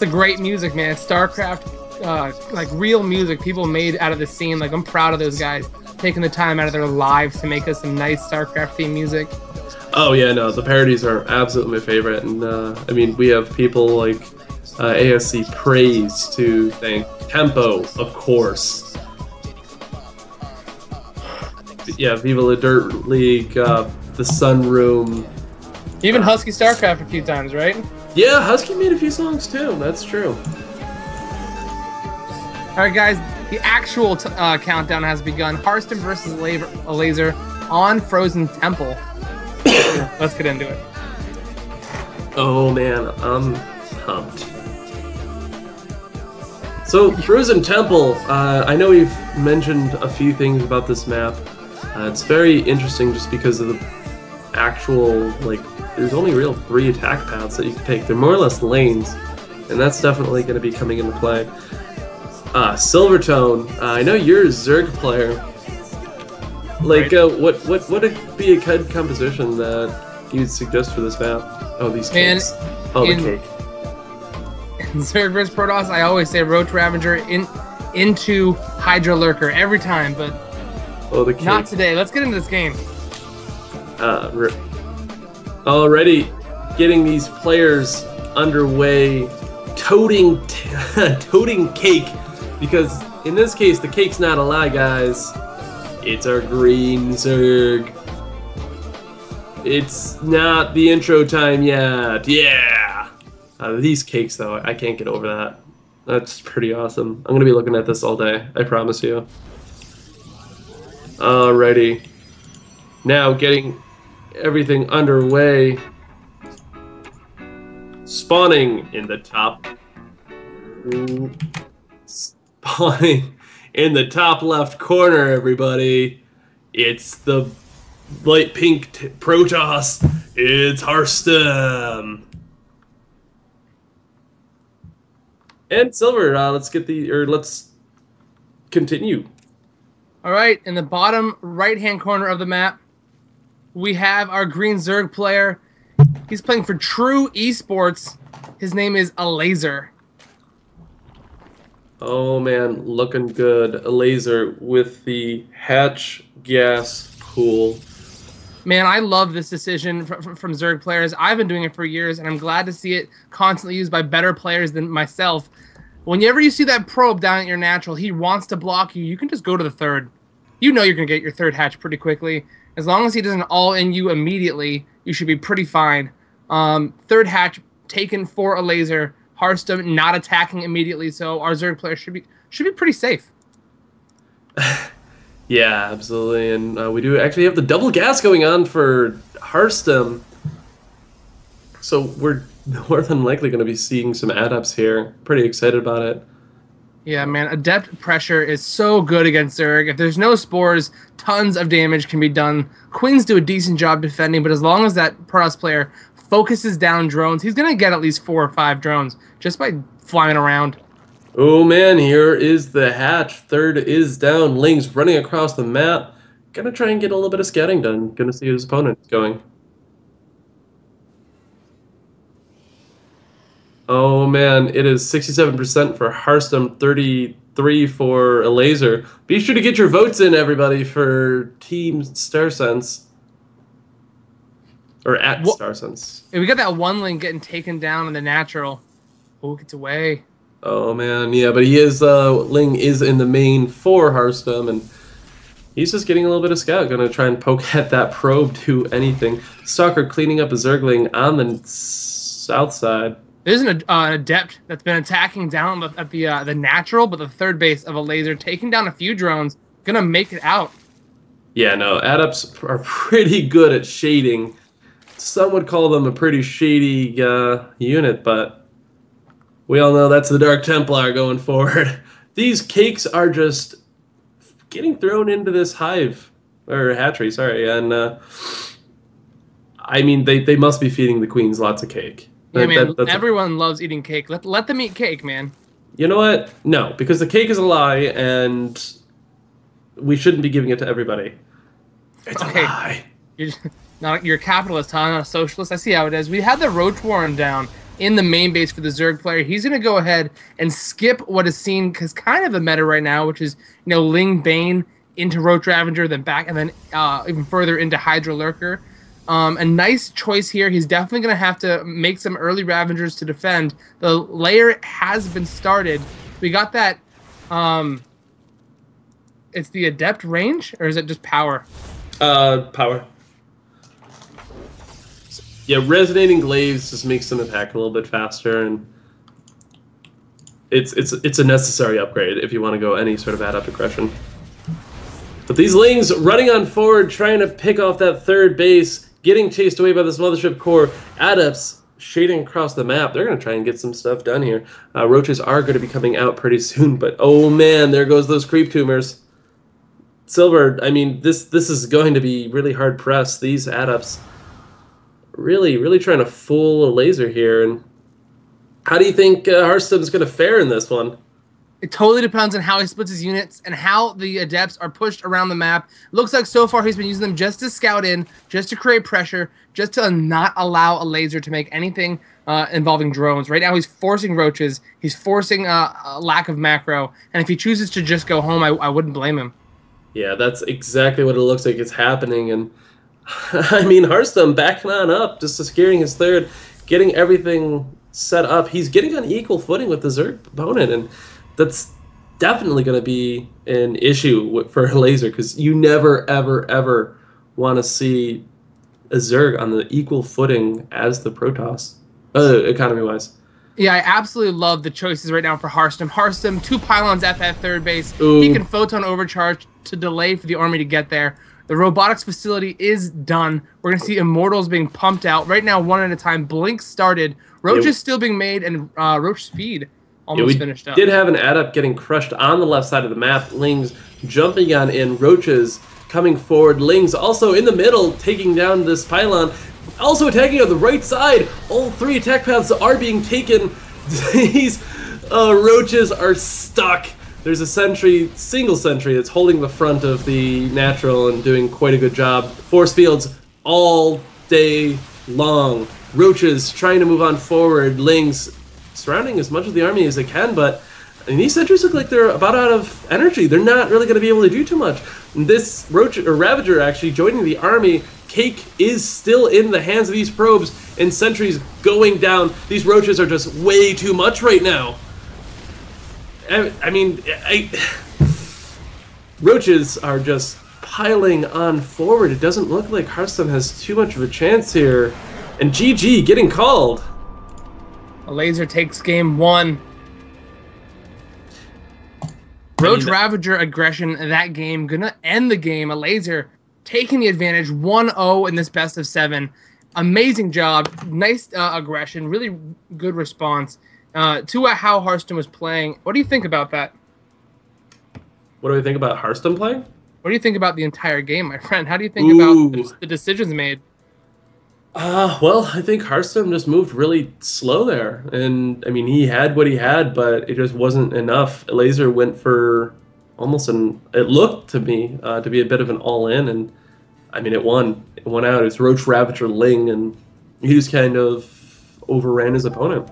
the great music, man. StarCraft, like real music people made out of the scene. Like, I'm proud of those guys taking the time out of their lives to make us some nice StarCraft theme music. Oh yeah, no, the parodies are absolutely my favorite, and I mean, we have people like ASC Praise to thank, Tempo, of course. Yeah, Viva La Dirt League, The Sun Room. Even Husky StarCraft a few times, right? Yeah, Husky made a few songs too, that's true. Alright guys, the actual countdown has begun. Harstem versus Elazer on Frozen Temple. Let's get into it. Oh man, I'm pumped. So, Frozen Temple, I know we've mentioned a few things about this map. It's very interesting just because of the actual, like, there's only real 3 attack paths that you can take. They're more or less lanes, and that's definitely going to be coming into play. Silvertone, I know you're a Zerg player. Like, what would be a good composition that you'd suggest for this map? Oh, these cakes. Oh, the cake. Zerg vs Protoss, I always say Roach Ravager into Hydra Lurker every time, but not today. Let's get into this game. Already getting these players underway, toting cake, because in this case the cake's not a lie, guys. It's our green Zerg. It's not the intro time yet. Yeah. These cakes, though, I can't get over that. That's pretty awesome. I'm gonna be looking at this all day, I promise you. Alrighty. Now, getting everything underway. Spawning in the top. Spawning in the top left corner, everybody. It's the light pink Protoss. It's Harstem. And Silver, let's get the, or let's continue. All right, in the bottom right-hand corner of the map, we have our green Zerg player. He's playing for True Esports. His name is Elazer. Oh man, looking good. Elazer with the hatch gas pool. Man, I love this decision from Zerg players. I've been doing it for years, and I'm glad to see it constantly used by better players than myself. Whenever you see that probe down at your natural, he wants to block you. You can just go to the third. You know you're going to get your third hatch pretty quickly. As long as he doesn't all-in you immediately, you should be pretty fine. Third hatch taken for Elazer. Harstem not attacking immediately, so our Zerg player should be pretty safe. Yeah, absolutely, and we do actually have the double gas going on for Harstem. So we're more than likely going to be seeing some add-ups here. Pretty excited about it. Yeah, man, adept pressure is so good against Zerg. If there's no spores, tons of damage can be done. Queens do a decent job defending, but as long as that Protoss player focuses down drones, he's going to get at least 4 or 5 drones just by flying around. Oh man, here is the hatch. Third is down. Ling's running across the map. Gonna try and get a little bit of scouting done. Gonna see his opponent going. Oh man, it is 67% for Harstem, 33% for Elazer. Be sure to get your votes in, everybody, for Team StarSense. Or at StarSense. We got that one Ling getting taken down in the natural. Oh, gets away. Oh man, yeah, but he is, Ling is in the main for Harstem, and he's just getting a little bit of scout, gonna try and poke at that probe to anything. Stalker cleaning up a Zergling on the south side. There's an adept that's been attacking down at the natural, but the third base of Elazer, taking down a few drones, gonna make it out. Yeah, no, adepts are pretty good at shading. Some would call them a pretty shady, unit, but we all know that's the Dark Templar going forward. These cakes are just getting thrown into this hive, or hatchery, sorry. And I mean, they must be feeding the queens lots of cake. Yeah, man, everyone loves eating cake. Let them eat cake, man. You know what? No, because the cake is a lie, and we shouldn't be giving it to everybody. It's okay. A lie. You're a capitalist, huh? Not a socialist. I see how it is. We had the Roach Warren down. in the main base for the Zerg player. He's going to go ahead and skip what is seen as kind of a meta right now, which is, you know, Ling Bane into Roach Ravager, then back, and then even further into Hydra Lurker. A nice choice here. He's definitely going to have to make some early Ravagers to defend. The layer has been started. We got that. It's the Adept range, or is it just power? Power. Yeah, Resonating Glaze just makes them attack a little bit faster, and it's a necessary upgrade if you want to go any sort of adept aggression. But these Lings running on forward, trying to pick off that third base, getting chased away by this Mothership core. Adepts shading across the map. They're going to try and get some stuff done here. Roaches are going to be coming out pretty soon, but oh man, there goes those creep tumors. Silver, I mean, this is going to be really hard pressed. These Adepts really trying to fool Elazer here. And how do you think Harstem's going to fare in this one? It totally depends on how he splits his units and how the Adepts are pushed around the map. Looks like so far he's been using them just to scout in, just to create pressure, just to not allow Elazer to make anything involving drones. Right now he's forcing Roaches, he's forcing a lack of macro, and if he chooses to just go home, I wouldn't blame him. Yeah, that's exactly what it looks like is happening, and I mean, Harstem backing on up, just securing his third, getting everything set up. He's getting on equal footing with the Zerg opponent, and that's definitely going to be an issue for Elazer, because you never, ever, ever want to see a Zerg on the equal footing as the Protoss, economy-wise. Yeah, I absolutely love the choices right now for Harstem. Harstem, two pylons at that third base. Ooh. He can photon overcharge to delay for the army to get there. The robotics facility is done. We're going to see Immortals being pumped out. Right now, one at a time. Blink started. Roach is still being made, and Roach Speed almost finished up. We did have an adept getting crushed on the left side of the map. Lings jumping on in. Roaches coming forward. Lings also in the middle, taking down this pylon. Also attacking on the right side. All three attack paths are being taken. These Roaches are stuck. There's a sentry, single sentry, that's holding the front of the natural and doing quite a good job. Force fields all day long. Roaches trying to move on forward. Lings surrounding as much of the army as they can, but I mean, these sentries look like they're about out of energy. They're not really going to be able to do too much. This Roach or Ravager actually joining the army. Cake is still in the hands of these probes, and sentries going down. These Roaches are just way too much right now. I mean, Roaches are just piling on forward. It doesn't look like Harstem has too much of a chance here. And GG getting called. Elazer takes game one. Roach Ravager aggression in that game. Gonna end the game. Elazer taking the advantage 1-0 in this best of 7. Amazing job. Nice aggression. Really good response to how Harstem was playing. What do you think about that? What do I think about Harstem playing? What do you think about the entire game, my friend? How do you think about the decisions made? Well, I think Harstem just moved really slow there. And, I mean, he had what he had, but it just wasn't enough. Elazer went for almost it looked to me to be a bit of an all-in. And, I mean, it won out. It's Roach, Ravager, Ling, and he just kind of overran his opponent.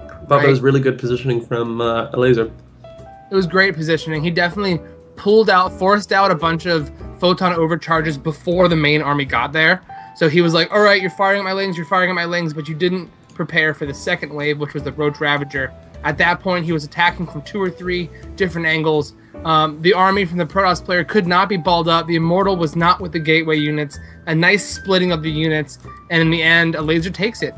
I thought that was really good positioning from Elazer. It was great positioning. He definitely pulled out, forced out a bunch of photon overcharges before the main army got there. So he was like, all right, you're firing at my Lings, but you didn't prepare for the second wave, which was the Roach Ravager. At that point, he was attacking from 2 or 3 different angles. The army from the Protoss player could not be balled up. The Immortal was not with the gateway units. A nice splitting of the units. And in the end, Elazer takes it.